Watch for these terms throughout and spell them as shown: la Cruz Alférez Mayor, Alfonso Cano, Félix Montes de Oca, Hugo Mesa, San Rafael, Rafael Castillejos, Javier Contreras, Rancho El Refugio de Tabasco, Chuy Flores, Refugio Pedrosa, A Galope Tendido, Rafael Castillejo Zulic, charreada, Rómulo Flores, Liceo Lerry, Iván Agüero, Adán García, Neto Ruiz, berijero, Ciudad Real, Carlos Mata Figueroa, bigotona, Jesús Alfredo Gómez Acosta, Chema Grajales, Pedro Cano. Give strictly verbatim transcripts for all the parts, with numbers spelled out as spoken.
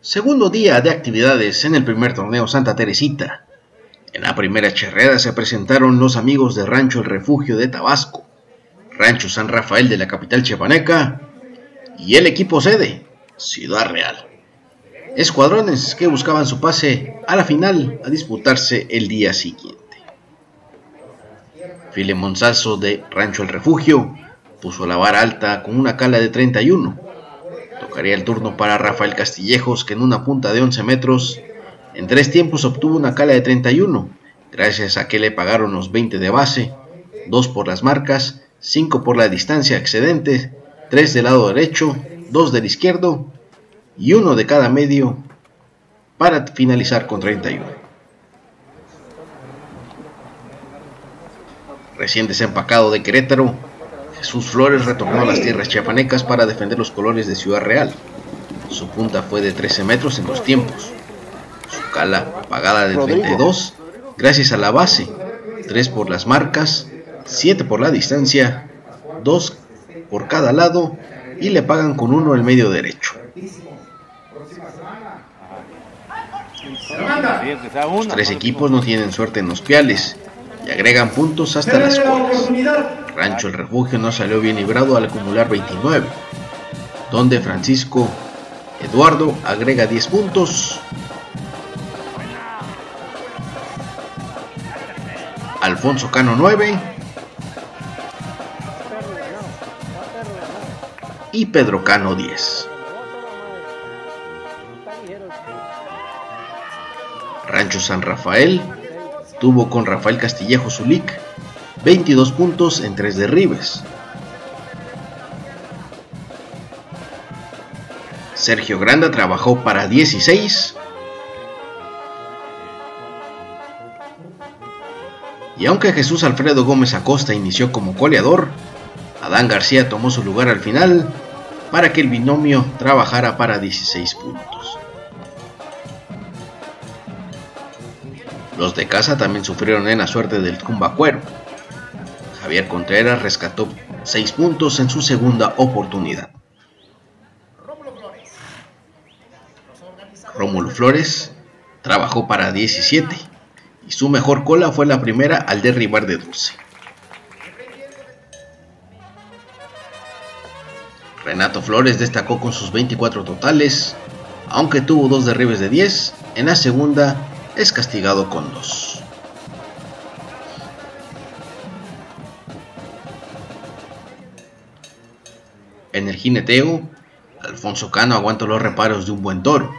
Segundo día de actividades en el primer torneo Santa Teresita. En la primera charreada se presentaron los amigos de Rancho El Refugio de Tabasco, Rancho San Rafael de la capital chiapaneca y el equipo sede, Ciudad Real. Escuadrones que buscaban su pase a la final a disputarse el día siguiente. Filemón Salzo de Rancho El Refugio puso la vara alta con una cala de treinta y uno. Tocaría el turno para Rafael Castillejos, que en una punta de once metros, en tres tiempos obtuvo una cala de treinta y uno, gracias a que le pagaron los veinte de base, dos por las marcas, cinco por la distancia excedente, tres del lado derecho, dos del izquierdo y uno de cada medio, para finalizar con treinta y uno. Recién desempacado de Querétaro, Jesús Flores retornó a las tierras chiapanecas para defender los colores de Ciudad Real. Su punta fue de trece metros en los tiempos. Su cala pagada de treinta y dos, gracias a la base, tres por las marcas, siete por la distancia, dos por cada lado y le pagan con uno el medio derecho. Los tres equipos no tienen suerte en los piales y agregan puntos hasta las colas. Rancho El Refugio no salió bien librado al acumular veintinueve, donde Francisco Eduardo agrega diez puntos, Alfonso Cano nueve y Pedro Cano diez. Rancho San Rafael tuvo con Rafael Castillejo Zulic veintidós puntos en tres derribes. Sergio Granda trabajó para dieciséis. Y aunque Jesús Alfredo Gómez Acosta inició como coleador, Adán García tomó su lugar al final para que el binomio trabajara para dieciséis puntos. Los de casa también sufrieron en la suerte del cumbacuero. Javier Contreras rescató seis puntos en su segunda oportunidad. Rómulo Flores trabajó para diecisiete y su mejor cola fue la primera al derribar de doce. Renato Flores destacó con sus veinticuatro totales, aunque tuvo dos derribes de diez, en la segunda es castigado con dos. En el jineteo, Alfonso Cano aguanta los reparos de un buen toro.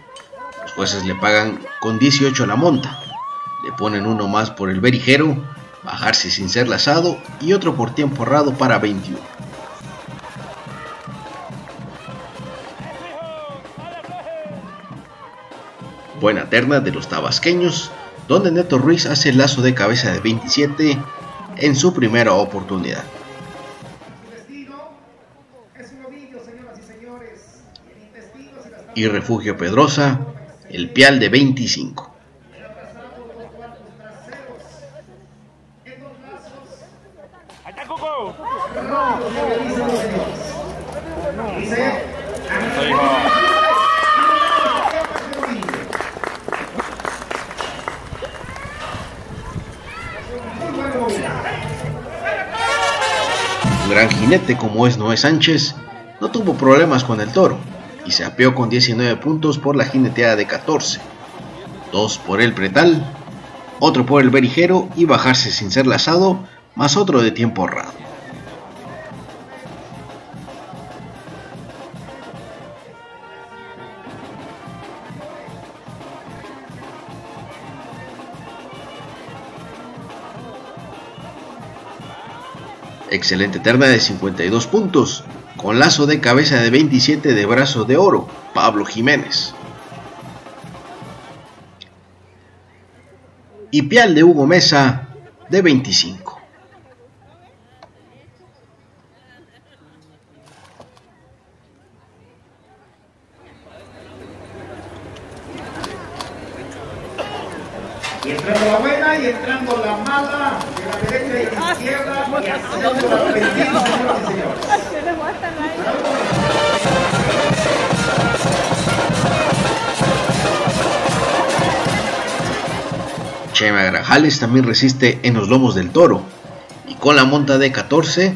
Los jueces le pagan con dieciocho la monta. Le ponen uno más por el berijero, bajarse sin ser lazado, y otro por tiempo errado para veintiuno. Buena terna de los tabasqueños, donde Neto Ruiz hace el lazo de cabeza de veintisiete en su primera oportunidad. Y Refugio Pedrosa, el pial de veinticinco. Un gran jinete como es Noé Sánchez no tuvo problemas con el toro y se apeó con diecinueve puntos por la jineteada de catorce, dos por el pretal, otro por el berijero y bajarse sin ser lazado, más otro de tiempo ahorrado. Excelente terna de cincuenta y dos puntos, con lazo de cabeza de veintisiete de brazo de oro, Pablo Jiménez. Y pial de Hugo Mesa de veinticinco. Y entrando la buena y entrando Tirando la mala de la derecha y de la izquierda y haciendo la pendiente, señoras y señores. Chema Grajales también resiste en los lomos del toro y con la monta de catorce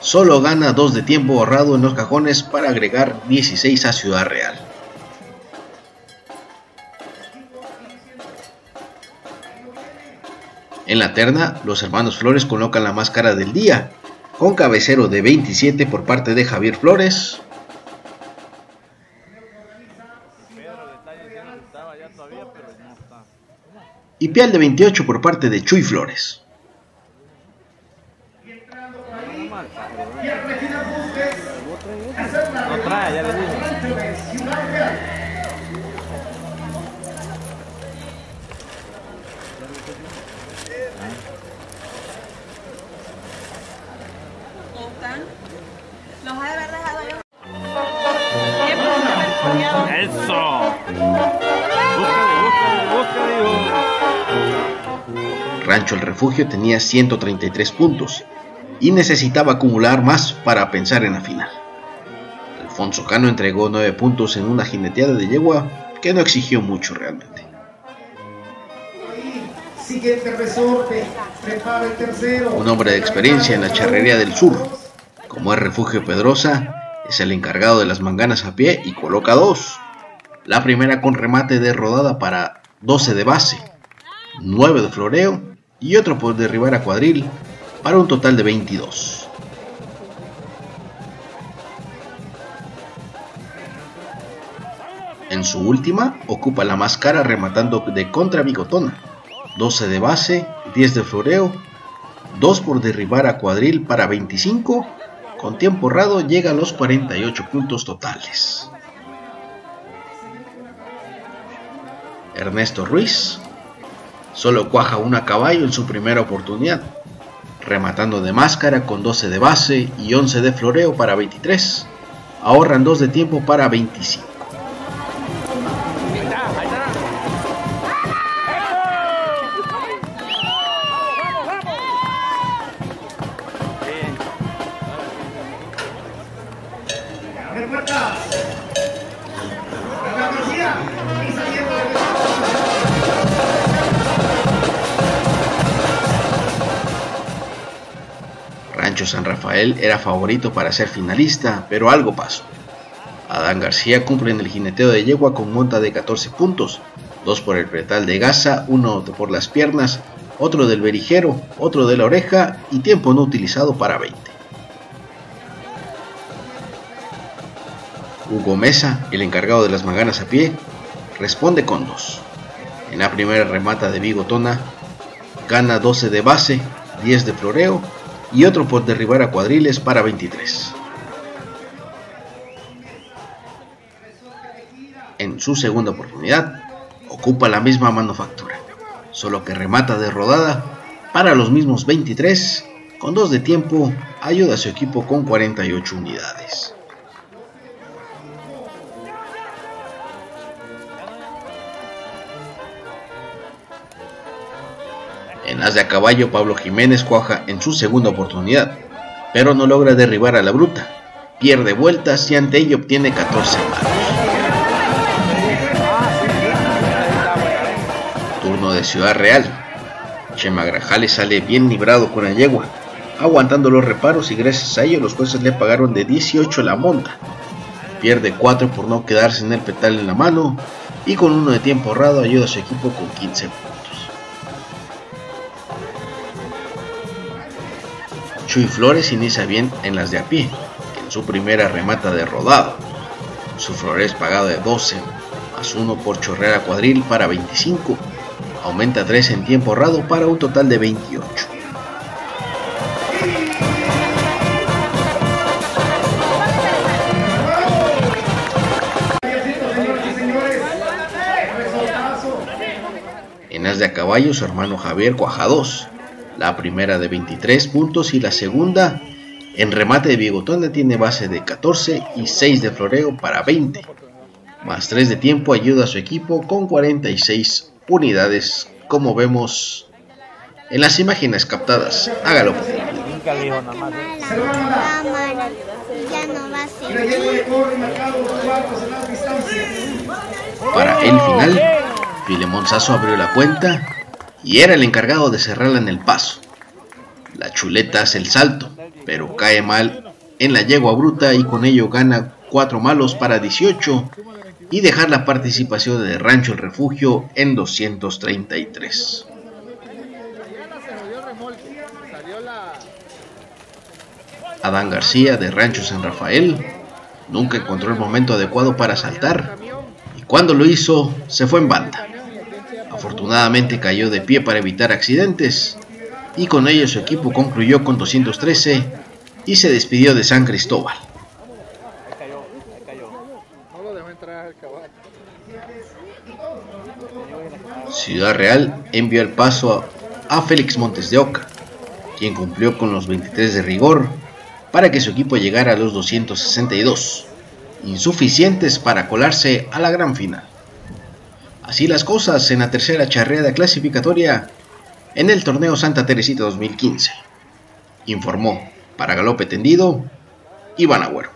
solo gana dos de tiempo borrado en los cajones para agregar dieciséis a Ciudad Real. En la terna, los hermanos Flores colocan la máscara del día, con cabecero de veintisiete por parte de Javier Flores. Y pial de veintiocho por parte de Chuy Flores. Rancho El Refugio tenía ciento treinta y tres puntos y necesitaba acumular más para pensar en la final. Alfonso Cano entregó nueve puntos en una jineteada de yegua que no exigió mucho realmente. Un hombre de experiencia en la charrería del sur, como es Refugio Pedrosa, es el encargado de las manganas a pie y coloca dos. La primera con remate de rodada para doce de base, nueve de floreo y otro por derribar a cuadril para un total de veintidós. En su última ocupa la más cara rematando de contra bigotona, doce de base, diez de floreo, dos por derribar a cuadril para veinticinco, con tiempo errado llega a los cuarenta y ocho puntos totales. Ernesto Ruiz solo cuaja una a caballo en su primera oportunidad, rematando de máscara con doce de base y once de floreo para veintitrés, ahorran dos de tiempo para veinticinco. San Rafael era favorito para ser finalista, pero algo pasó. Adán García cumple en el jineteo de yegua con monta de catorce puntos, dos por el pretal de Gaza, uno por las piernas, otro del berijero, otro de la oreja y tiempo no utilizado para veinte. Hugo Mesa, el encargado de las manganas a pie, responde con dos. En la primera remata de bigotona, gana doce de base, diez de floreo, y otro por derribar a cuadriles para veintitrés. En su segunda oportunidad, ocupa la misma manufactura, solo que remata de rodada para los mismos veintitrés, con dos de tiempo ayuda a su equipo con cuarenta y ocho unidades. En as de a caballo, Pablo Jiménez cuaja en su segunda oportunidad, pero no logra derribar a la bruta, pierde vueltas y ante ello obtiene catorce manos. Turno de Ciudad Real. Chema Grajales sale bien librado con la yegua, aguantando los reparos y gracias a ello los jueces le pagaron de dieciocho la monta. Pierde cuatro por no quedarse en el petal en la mano y con uno de tiempo ahorrado ayuda a su equipo con quince puntos. Chuy Flores inicia bien en las de a pie, en su primera remata de rodado. Su floreo es pagado de doce, más uno por chorrear a cuadril para veinticinco, aumenta tres en tiempo ahorrado para un total de veintiocho. En as de a caballo, su hermano Javier cuaja dos. La primera de veintitrés puntos y la segunda en remate de bigotona tiene base de catorce y seis de floreo para veinte. Más tres de tiempo ayuda a su equipo con cuarenta y seis unidades. Como vemos, en las imágenes captadas. A Galope Tendido. Para el final, Filemón Salzo abrió la cuenta y era el encargado de cerrarla en el paso. La chuleta hace el salto, pero cae mal en la yegua bruta y con ello gana cuatro malos para dieciocho y dejar la participación de Rancho El Refugio en doscientos treinta y tres. Adán García de Rancho San Rafael nunca encontró el momento adecuado para saltar y cuando lo hizo se fue en banda. Afortunadamente cayó de pie para evitar accidentes y con ello su equipo concluyó con doscientos trece y se despidió de San Cristóbal. Ciudad Real envió el paso a, a Félix Montes de Oca, quien cumplió con los veintitrés de rigor para que su equipo llegara a los doscientos sesenta y dos, insuficientes para colarse a la gran final. Así las cosas en la tercera charreada clasificatoria en el torneo Santa Teresita dos mil quince, informó para Galope Tendido Iván Agüero.